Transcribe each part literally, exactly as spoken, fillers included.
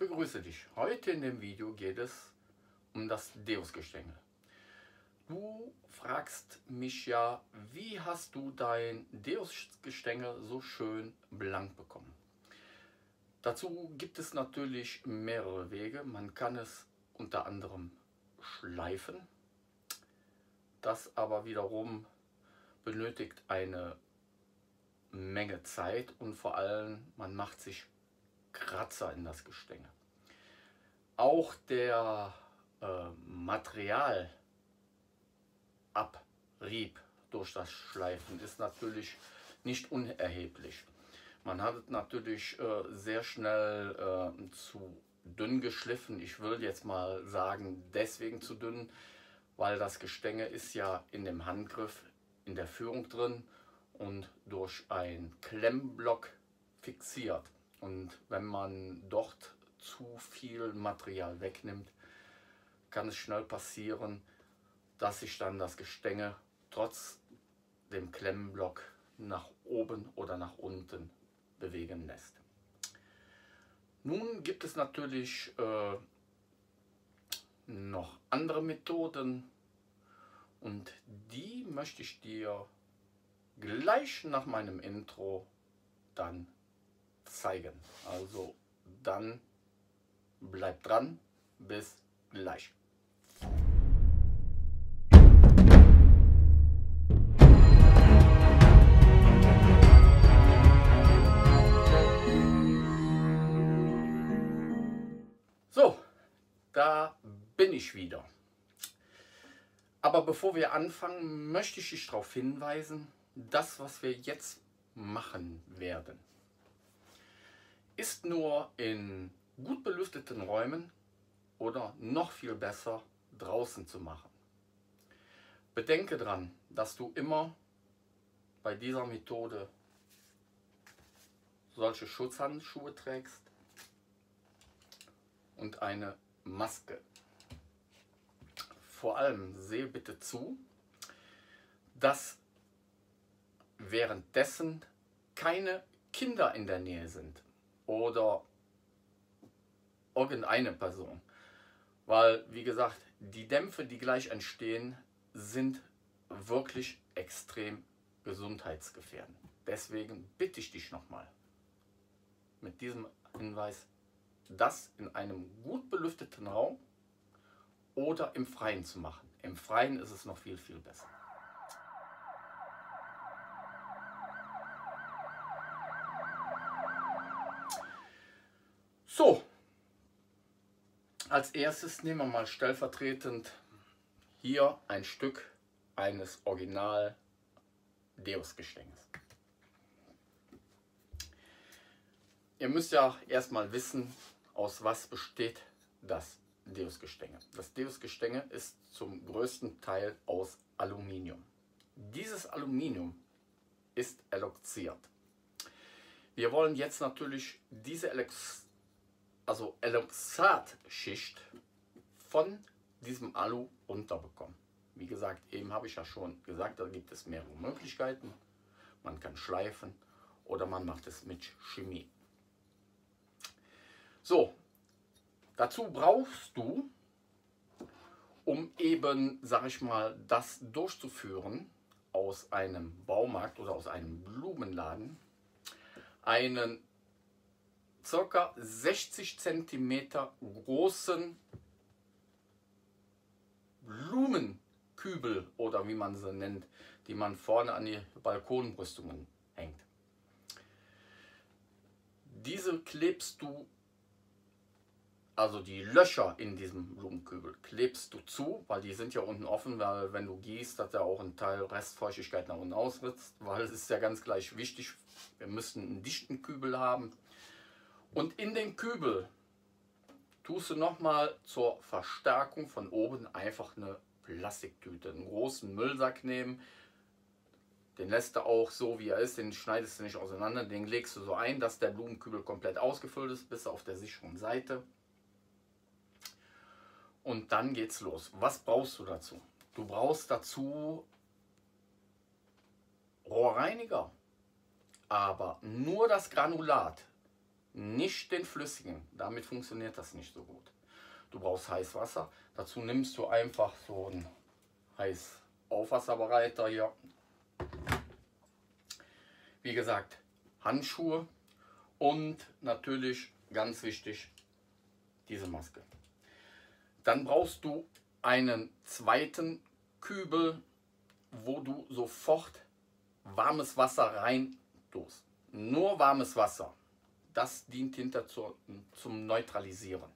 begrüße dich. Heute in dem Video geht es um das Deus-Gestänge. Du fragst mich ja, wie hast du dein Deus-Gestänge so schön blank bekommen? Dazu gibt es natürlich mehrere Wege. Man kann es unter anderem schleifen. Das aber wiederum benötigt eine Menge Zeit und vor allem man macht sich Kratzer in das Gestänge. Auch der äh, Materialabrieb durch das Schleifen ist natürlich nicht unerheblich. Man hat natürlich äh, sehr schnell äh, zu dünn geschliffen. Ich will jetzt mal sagen, deswegen zu dünn, weil das Gestänge ist ja in dem Handgriff in der Führung drin und durch einen Klemmblock fixiert. Und wenn man dort zu viel Material wegnimmt, kann es schnell passieren, dass sich dann das Gestänge trotz dem Klemmblock nach oben oder nach unten bewegen lässt. Nun gibt es natürlich äh, noch andere Methoden und die möchte ich dir gleich nach meinem Intro dann zeigen. Also dann bleib dran, bis gleich. So, da bin ich wieder. Aber bevor wir anfangen, möchte ich dich darauf hinweisen, das, was wir jetzt machen werden, ist nur in gut belüfteten Räumen oder noch viel besser draußen zu machen. Bedenke daran, dass du immer bei dieser Methode solche Schutzhandschuhe trägst und eine Maske. Vor allem sehe bitte zu, dass währenddessen keine Kinder in der Nähe sind. Oder irgendeine Person. Weil, wie gesagt, die Dämpfe, die gleich entstehen, sind wirklich extrem gesundheitsgefährdend. Deswegen bitte ich dich nochmal mit diesem Hinweis, das in einem gut belüfteten Raum oder im Freien zu machen. Im Freien ist es noch viel, viel besser. So, als erstes nehmen wir mal stellvertretend hier ein Stück eines Original Deus-Gestänges. Ihr müsst ja erstmal wissen, aus was besteht das Deus-Gestänge. Das Deus-Gestänge ist zum größten Teil aus Aluminium. Dieses Aluminium ist eloxiert. Wir wollen jetzt natürlich diese Eloxierung, also Eloxatschicht von diesem Alu runterbekommen. Wie gesagt, eben habe ich ja schon gesagt, da gibt es mehrere Möglichkeiten. Man kann schleifen oder man macht es mit Chemie. So, dazu brauchst du, um eben, sage ich mal, das durchzuführen aus einem Baumarkt oder aus einem Blumenladen, einen circa sechzig Zentimeter großen Blumenkübel oder wie man sie nennt, die man vorne an die Balkonbrüstungen hängt. Diese klebst du, also die Löcher in diesem Blumenkübel klebst du zu, weil die sind ja unten offen, weil wenn du gießt, hat ja auch ein Teil Restfeuchtigkeit nach unten ausritzt, weil es ist ja ganz gleich wichtig, wir müssen einen dichten Kübel haben. Und in den Kübel tust du nochmal zur Verstärkung von oben einfach eine Plastiktüte, einen großen Müllsack nehmen. Den lässt du auch so, wie er ist, den schneidest du nicht auseinander, den legst du so ein, dass der Blumenkübel komplett ausgefüllt ist, bis auf der sicheren Seite. Und dann geht's los. Was brauchst du dazu? Du brauchst dazu Rohrreiniger, aber nur das Granulat. nicht den flüssigen. Damit funktioniert das nicht so gut. Du brauchst Heißwasser. Dazu nimmst du einfach so einen Heißaufwasserbereiter hier. Wie gesagt, Handschuhe und natürlich ganz wichtig diese Maske. Dann brauchst du einen zweiten Kübel, wo du sofort warmes Wasser rein tust. Nur warmes Wasser. Das dient hinter zu, zum Neutralisieren.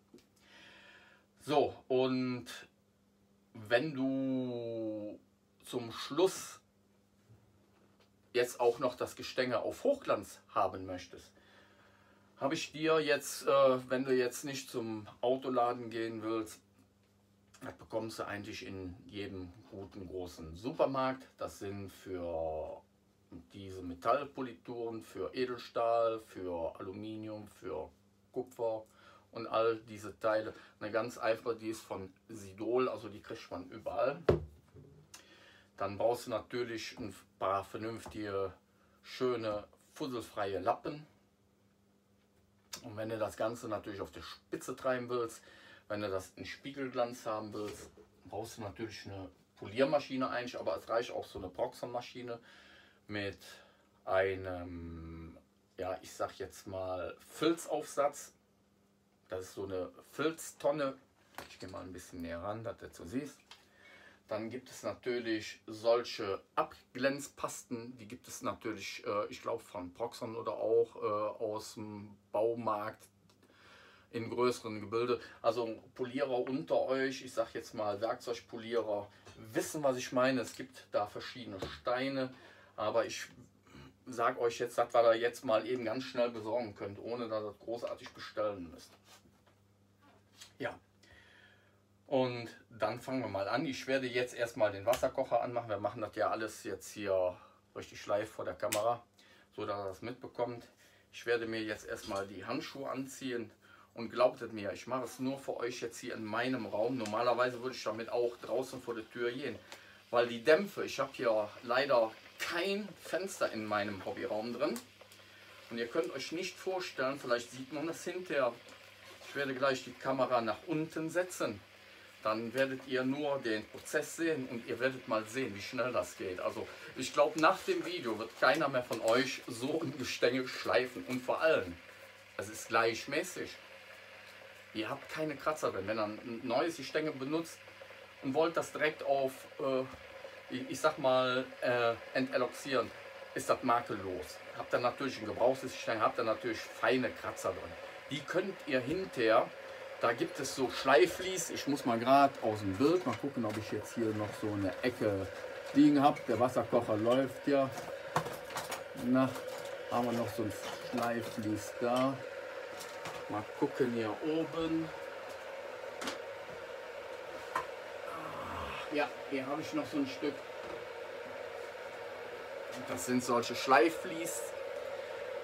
So, und wenn du zum Schluss jetzt auch noch das Gestänge auf Hochglanz haben möchtest, habe ich dir jetzt, äh, wenn du jetzt nicht zum Autoladen gehen willst, das bekommst du eigentlich in jedem guten großen Supermarkt. Das sind für diese Metallpolituren, für Edelstahl, für Aluminium, für Kupfer und all diese Teile. Eine ganz einfache, die ist von Sidol, also die kriegt man überall. Dann brauchst du natürlich ein paar vernünftige, schöne, fusselfreie Lappen. Und wenn du das Ganze natürlich auf der Spitze treiben willst, wenn du das in Spiegelglanz haben willst, brauchst du natürlich eine Poliermaschine eigentlich, aber es reicht auch so eine Proxon-Maschine mit einem, ja, ich sag jetzt mal Filzaufsatz. Das ist so eine Filztonne. Ich gehe mal ein bisschen näher ran, dass du das so siehst. Dann gibt es natürlich solche Abglänzpasten, die gibt es natürlich, äh, ich glaube von Proxon oder auch äh, aus dem Baumarkt in größeren Gebilde. Also Polierer unter euch, ich sage jetzt mal Werkzeugpolierer, wissen, was ich meine. Es gibt da verschiedene Steine, aber ich sage euch jetzt, dass wir da jetzt mal eben ganz schnell besorgen könnt, ohne dass ihr das großartig bestellen müsst. Ja. Und dann fangen wir mal an. Ich werde jetzt erstmal den Wasserkocher anmachen. Wir machen das ja alles jetzt hier richtig live vor der Kamera, so dass ihr das mitbekommt. Ich werde mir jetzt erstmal die Handschuhe anziehen und glaubt es mir, ich mache es nur für euch jetzt hier in meinem Raum. Normalerweise würde ich damit auch draußen vor der Tür gehen, weil die Dämpfe, ich habe hier leider kein Fenster in meinem Hobbyraum drin. Und ihr könnt euch nicht vorstellen, vielleicht sieht man das hinterher. Ich werde gleich die Kamera nach unten setzen. Dann werdet ihr nur den Prozess sehen und ihr werdet mal sehen, wie schnell das geht. Also ich glaube, nach dem Video wird keiner mehr von euch so ein Gestänge schleifen. Und vor allem, es ist gleichmäßig. Ihr habt keine Kratzer drin. Wenn ihr ein neues Gestänge benutzt und wollt das direkt auf, äh, ich sag mal, äh, enteloxieren, ist das makellos. Habt ihr natürlich ein gebrauchtes Gestänge, habt ihr natürlich feine Kratzer drin. Die könnt ihr hinterher... Da gibt es so Schleifvlies. Ich muss mal gerade aus dem Bild mal gucken, ob ich jetzt hier noch so eine Ecke liegen habe. Der Wasserkocher läuft ja. Na, haben wir noch so ein Schleifvlies da. Mal gucken hier oben. Ja, hier habe ich noch so ein Stück. Das sind solche Schleifvlies.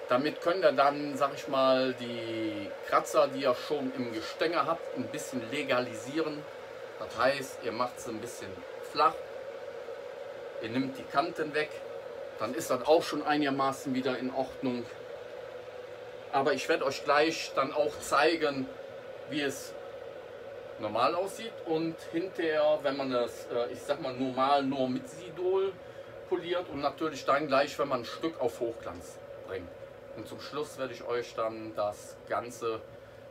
Damit könnt ihr dann, sag ich mal, die Kratzer, die ihr schon im Gestänge habt, ein bisschen legalisieren. Das heißt, ihr macht es ein bisschen flach, ihr nehmt die Kanten weg, dann ist das auch schon einigermaßen wieder in Ordnung. Aber ich werde euch gleich dann auch zeigen, wie es normal aussieht. Und hinterher, wenn man das, ich sag mal, normal nur mit Sidol poliert und natürlich dann gleich, wenn man ein Stück auf Hochglanz bringt. Und zum Schluss werde ich euch dann das ganze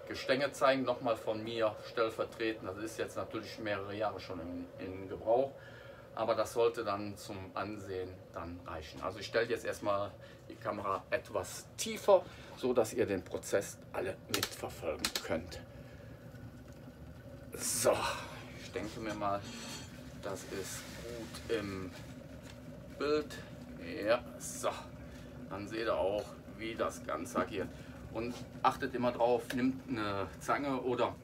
Gestänge zeigen, nochmal von mir stellvertretend. Das ist jetzt natürlich mehrere Jahre schon in, in Gebrauch, aber das sollte dann zum Ansehen dann reichen. Also ich stelle jetzt erstmal die Kamera etwas tiefer, so dass ihr den Prozess alle mitverfolgen könnt. So, ich denke mir mal, das ist gut im Bild. Ja, so, dann seht ihr auch, wie das Ganze agiert. Und achtet immer drauf, nimmt eine Zange oder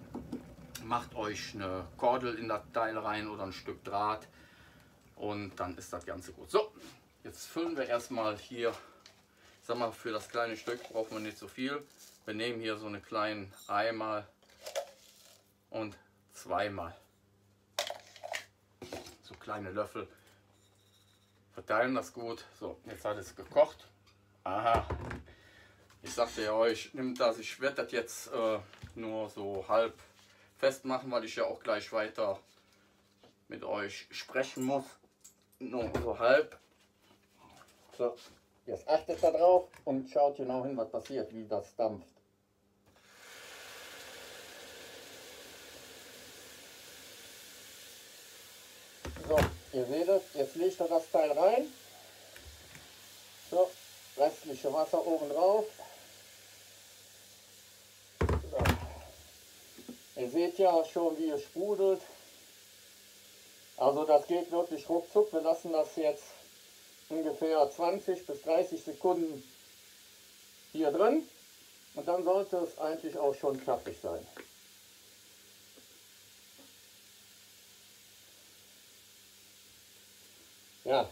macht euch eine Kordel in das Teil rein oder ein Stück Draht und dann ist das Ganze gut. So, jetzt füllen wir erstmal hier, ich sag mal, für das kleine Stück brauchen wir nicht so viel. Wir nehmen hier so einen kleinen einmal und zweimal. So kleine Löffel. Verteilen das gut. So, jetzt hat es gekocht. Aha. Ich sagte ja euch, nimmt das, ich werde das jetzt äh, nur so halb festmachen, weil ich ja auch gleich weiter mit euch sprechen muss. Nur so halb. So, jetzt achtet da drauf und schaut genau hin, was passiert, wie das dampft. So, ihr seht es, jetzt legt er das Teil rein. So, restliche Wasser oben drauf. So. Ihr seht ja schon, wie es sprudelt. Also das geht wirklich ruckzuck. Wir lassen das jetzt ungefähr zwanzig bis dreißig Sekunden hier drin. Und dann sollte es eigentlich auch schon fertig sein. Ja,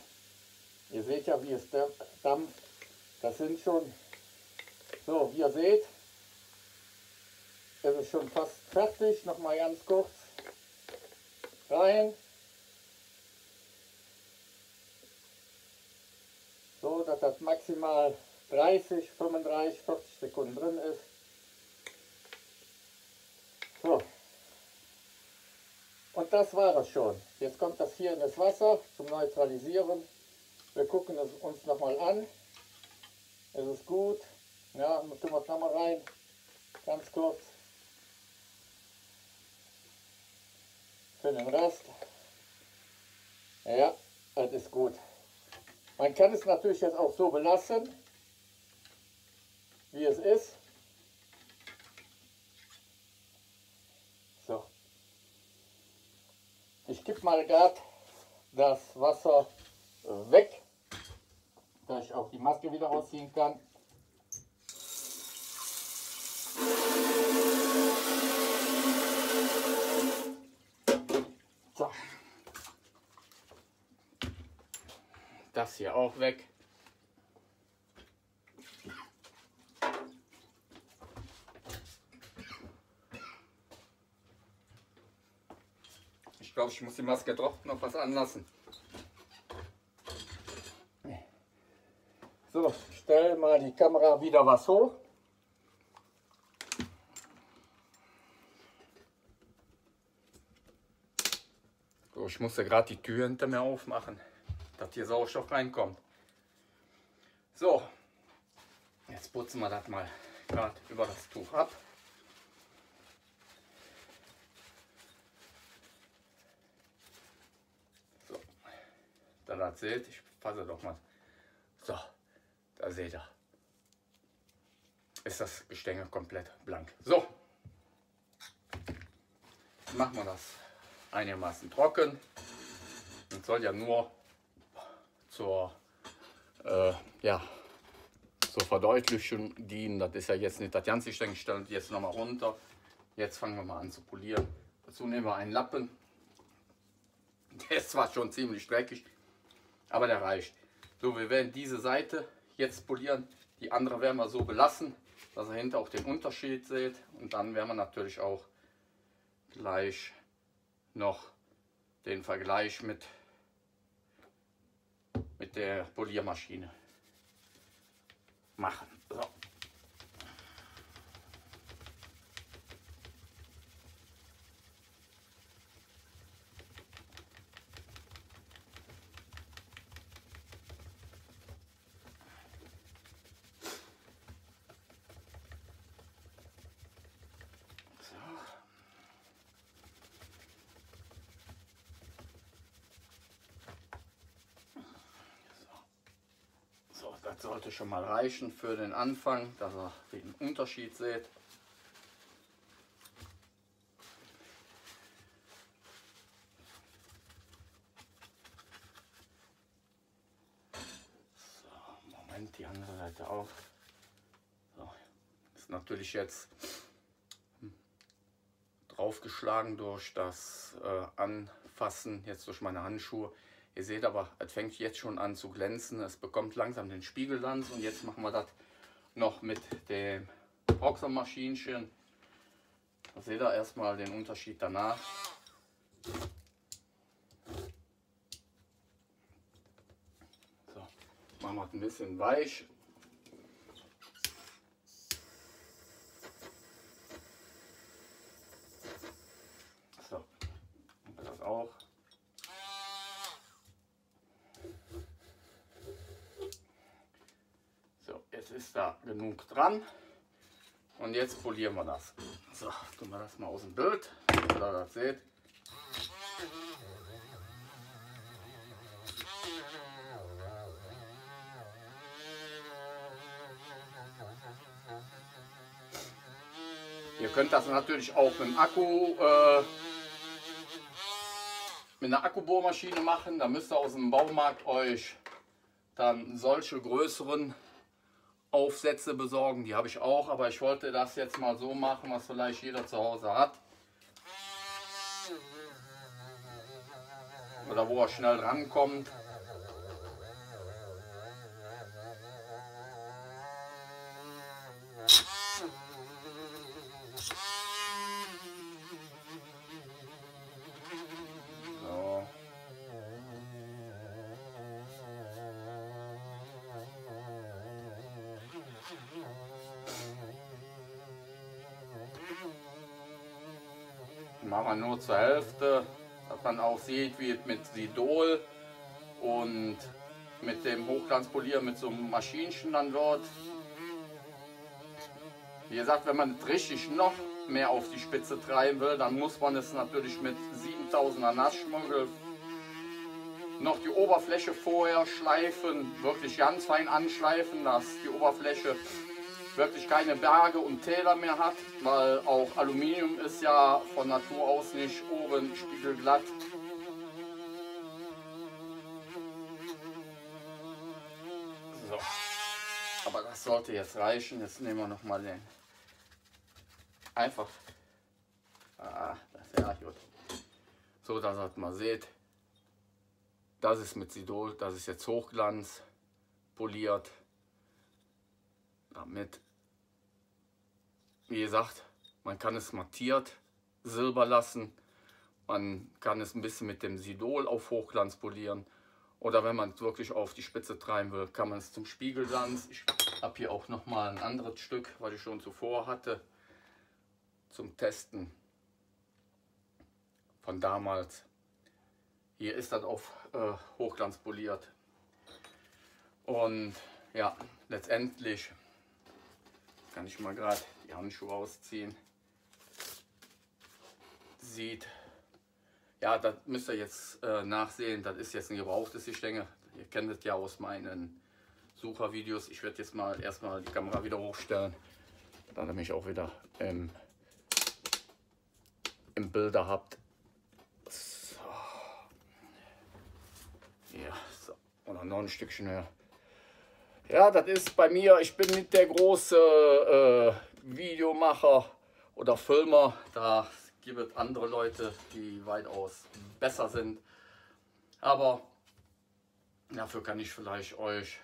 ihr seht ja, wie es dampft. Das sind schon, so wie ihr seht, es ist schon fast fertig. Nochmal ganz kurz rein. So, dass das maximal dreißig, fünfunddreißig, vierzig Sekunden drin ist. So. Und das war das schon. Jetzt kommt das hier in das Wasser zum Neutralisieren. Wir gucken es uns nochmal an. Es ist gut. Ja, tun wir Klammer rein. Ganz kurz. Für den Rest. Ja, das ist gut. Man kann es natürlich jetzt auch so belassen, wie es ist. So. Ich gebe mal gerade das Wasser weg, da ich auch die Maske wieder rausziehen kann. So. Das hier auch weg. Ich glaube, ich muss die Maske doch noch was anlassen. So, stell mal die Kamera wieder was hoch. So, ich musste gerade die Tür hinter mir aufmachen, dass hier Sauerstoff reinkommt. So, jetzt putzen wir das mal gerade über das Tuch ab. So, da das seht, ich fasse doch mal. So, da seht ihr, ist das Gestänge komplett blank. So, jetzt machen wir das einigermaßen trocken. Und soll ja nur zur, äh, ja, zur Verdeutlichung dienen. Das ist ja jetzt nicht das ganze Gestänge, stellt jetzt nochmal runter. Jetzt fangen wir mal an zu polieren. Dazu nehmen wir einen Lappen. Der ist zwar schon ziemlich dreckig, aber der reicht. So, wir werden diese Seite jetzt polieren. Die andere werden wir so belassen, dass ihr hinter auch den Unterschied seht. Und dann werden wir natürlich auch gleich noch den Vergleich mit mit der Poliermaschine machen. So. Das sollte schon mal reichen für den Anfang, dass ihr den Unterschied seht. So, Moment, die andere Seite auch. So, ist natürlich jetzt draufgeschlagen durch das Anfassen, jetzt durch meine Handschuhe. Ihr seht aber, es fängt jetzt schon an zu glänzen. Es bekommt langsam den Spiegelglanz. Und jetzt machen wir das noch mit dem Proxon-Maschinchen. Da seht ihr erstmal den Unterschied danach. So, machen wir es ein bisschen weich. auch. So, jetzt ist da genug dran. Und jetzt polieren wir das. So, tun wir das mal aus dem Bild, dass ihr das seht. Ihr könnt das natürlich auch mit dem Akku, äh, mit einer Akkubohrmaschine machen. Da müsst ihr aus dem Baumarkt euch dann solche größeren Aufsätze besorgen. Die habe ich auch, aber ich wollte das jetzt mal so machen, was vielleicht jeder zu Hause hat. Oder wo er schnell rankommt. Machen wir nur zur Hälfte, dass man auch sieht, wie es mit Sidol und mit dem Hochglanzpolieren mit so einem Maschinchen dann wird. Wie gesagt, wenn man es richtig noch mehr auf die Spitze treiben will, dann muss man es natürlich mit siebentausender Nassschmuggel noch die Oberfläche vorher schleifen, wirklich ganz fein anschleifen, dass die Oberfläche wirklich keine Berge und Täler mehr hat, weil auch Aluminium ist ja von Natur aus nicht oben spiegelglatt. So, aber das sollte jetzt reichen. Jetzt nehmen wir nochmal den. Einfach. Ah, das ist ja gut. So, dass ihr mal seht. Das ist mit Sidol, das ist jetzt Hochglanz poliert. Damit, wie gesagt, man kann es mattiert silber lassen, man kann es ein bisschen mit dem Sidol auf Hochglanz polieren oder wenn man es wirklich auf die Spitze treiben will, kann man es zum Spiegelglanz. Ich habe hier auch nochmal ein anderes Stück, was ich schon zuvor hatte, zum Testen von damals. Hier ist das auf äh, Hochglanz poliert und ja, letztendlich kann ich mal gerade die Handschuhe ausziehen. Sieht, ja, das müsst ihr jetzt äh, nachsehen. Das ist jetzt ein gebrauchtes Gestänge. Ihr kennt das ja aus meinen Suchervideos. Ich werde jetzt mal erstmal die Kamera wieder hochstellen, damit ihr mich auch wieder ähm, im Bilder habt. So. Ja, so. Oder noch ein Stückchen mehr. Ja, das ist bei mir, ich bin nicht der große äh, Videomacher oder Filmer. Da gibt es andere Leute, die weitaus besser sind. Aber dafür kann ich vielleicht euch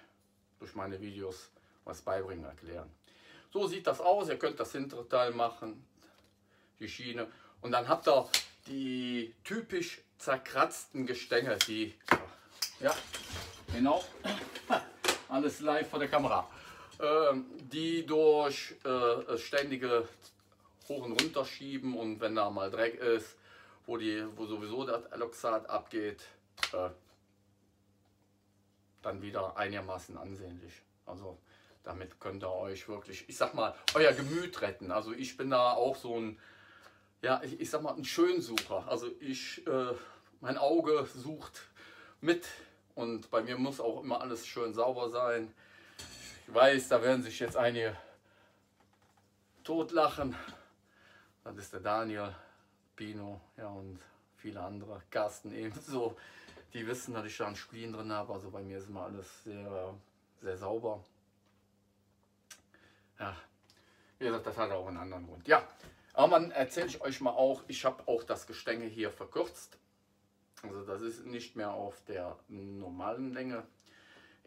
durch meine Videos was beibringen, erklären. So sieht das aus. Ihr könnt das hintere Teil machen, die Schiene. Und dann habt ihr die typisch zerkratzten Gestänge, die, ja, genau. Alles live vor der Kamera, ähm, die durch äh, ständige Hoch- und Runterschieben und wenn da mal Dreck ist, wo, die, wo sowieso das Eloxat abgeht, äh, dann wieder einigermaßen ansehnlich. Also damit könnt ihr euch wirklich, ich sag mal, euer Gemüt retten. Also ich bin da auch so ein, ja, ich, ich sag mal, ein Schönsucher. Also ich, äh, mein Auge sucht mit. Und bei mir muss auch immer alles schön sauber sein. Ich weiß, da werden sich jetzt einige totlachen. Das ist der Daniel Pino, ja, und viele andere, Carsten ebenso. Die wissen, dass ich da einen Spleen drin habe. Also bei mir ist immer alles sehr, sehr sauber. Ja, wie gesagt, das hat auch einen anderen Grund. Ja, aber dann erzähle ich euch mal auch, ich habe auch das Gestänge hier verkürzt. Also das ist nicht mehr auf der normalen Länge.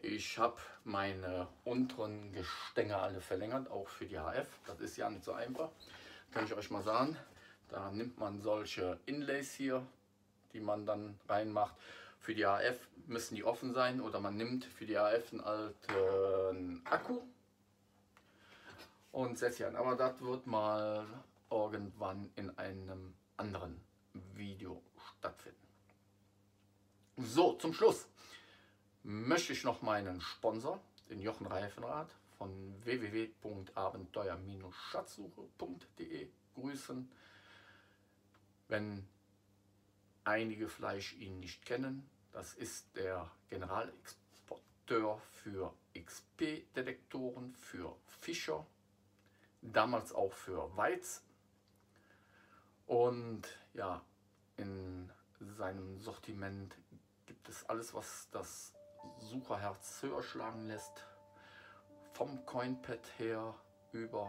Ich habe meine unteren Gestänge alle verlängert, auch für die H F. Das ist ja nicht so einfach, kann ich euch mal sagen. Da nimmt man solche Inlays hier, die man dann reinmacht. Für die H F müssen die offen sein oder man nimmt für die H F einen alten Akku und setzt hier an. Aber das wird mal irgendwann in einem anderen Video stattfinden. So, zum Schluss möchte ich noch meinen Sponsor, den Jochen Reifenrath von w w w punkt abenteuer Bindestrich schatzsuche punkt de grüßen. Wenn einige vielleicht ihn nicht kennen, das ist der Generalexporteur für X P-Detektoren, für Fischer, damals auch für Weiz. Und ja, in seinem Sortiment gibt es alles, was das Sucherherz höher schlagen lässt. Vom Coinpad her über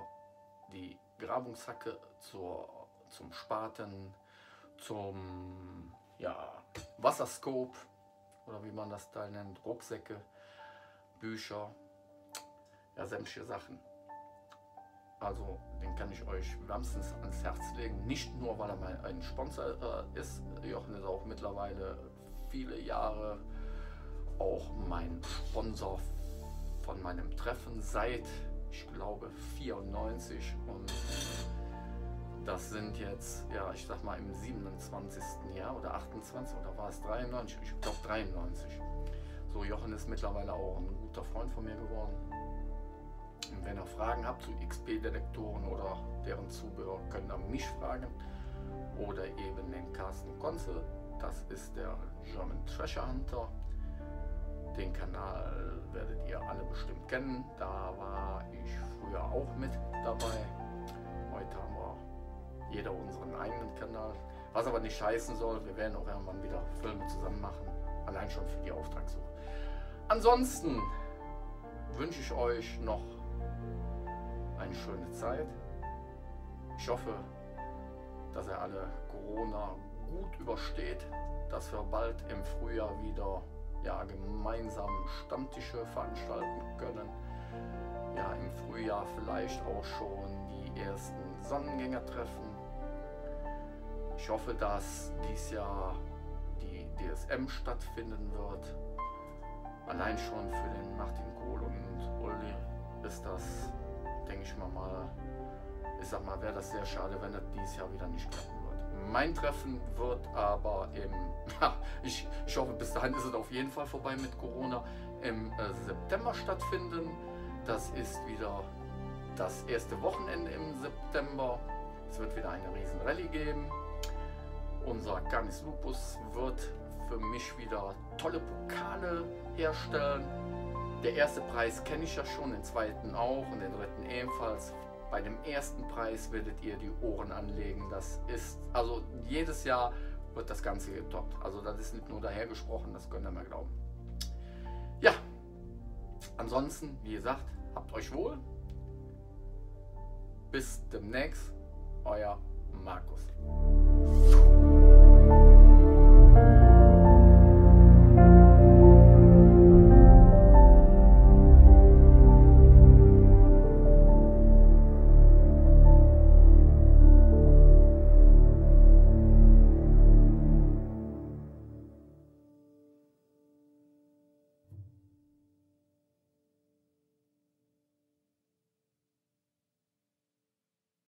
die Grabungshacke zur, zum Spaten, zum ja, Wasserskop oder wie man das da nennt, Rucksäcke, Bücher, ja, sämtliche Sachen. Also den kann ich euch wärmstens ans Herz legen. Nicht nur, weil er mein ein Sponsor äh, ist. Jochen ist auch mittlerweile viele Jahre auch mein Sponsor von meinem Treffen seit, ich glaube, vierundneunzig. Und das sind jetzt, ja, ich sag mal, im siebenundzwanzigsten Jahr oder achtundzwanzig oder war es dreiundneunzig? Ich glaube dreiundneunzig. So, Jochen ist mittlerweile auch ein guter Freund von mir geworden. Und wenn ihr Fragen habt zu X P-Detektoren oder deren Zubehör, könnt ihr mich fragen oder eben den Carsten Konzel. Das ist der German Treasure Hunter. Den Kanal werdet ihr alle bestimmt kennen. Da war ich früher auch mit dabei. Heute haben wir jeder unseren eigenen Kanal. Was aber nicht heißen soll, wir werden auch irgendwann wieder Filme zusammen machen. Allein schon für die Auftragssuche. Ansonsten wünsche ich euch noch eine schöne Zeit. Ich hoffe, dass ihr alle Corona gut übersteht, dass wir bald im Frühjahr wieder ja, gemeinsam Stammtische veranstalten können. Ja, im Frühjahr vielleicht auch schon die ersten Sonnengängertreffen. Ich hoffe, dass dieses Jahr die D S M stattfinden wird. Allein schon für den Martin Kohl und Ulli ist das, denke ich mal, mal, ich sag mal, wäre das sehr schade, wenn das dieses Jahr wieder nicht klappen wird. Mein Treffen wird aber im, ich, ich hoffe, bis dahin ist es auf jeden Fall vorbei mit Corona, im äh, September stattfinden. Das ist wieder das erste Wochenende im September. Es wird wieder eine riesen Rallye geben. Unser Canis Lupus wird für mich wieder tolle Pokale herstellen. Der erste Preis kenne ich ja schon, den zweiten auch und den dritten ebenfalls. Bei dem ersten Preis werdet ihr die Ohren anlegen. Das ist, also jedes Jahr wird das Ganze getoppt. Also das ist nicht nur dahergesprochen, das könnt ihr mir glauben. Ja, ansonsten, wie gesagt, habt euch wohl. Bis demnächst, euer Markus.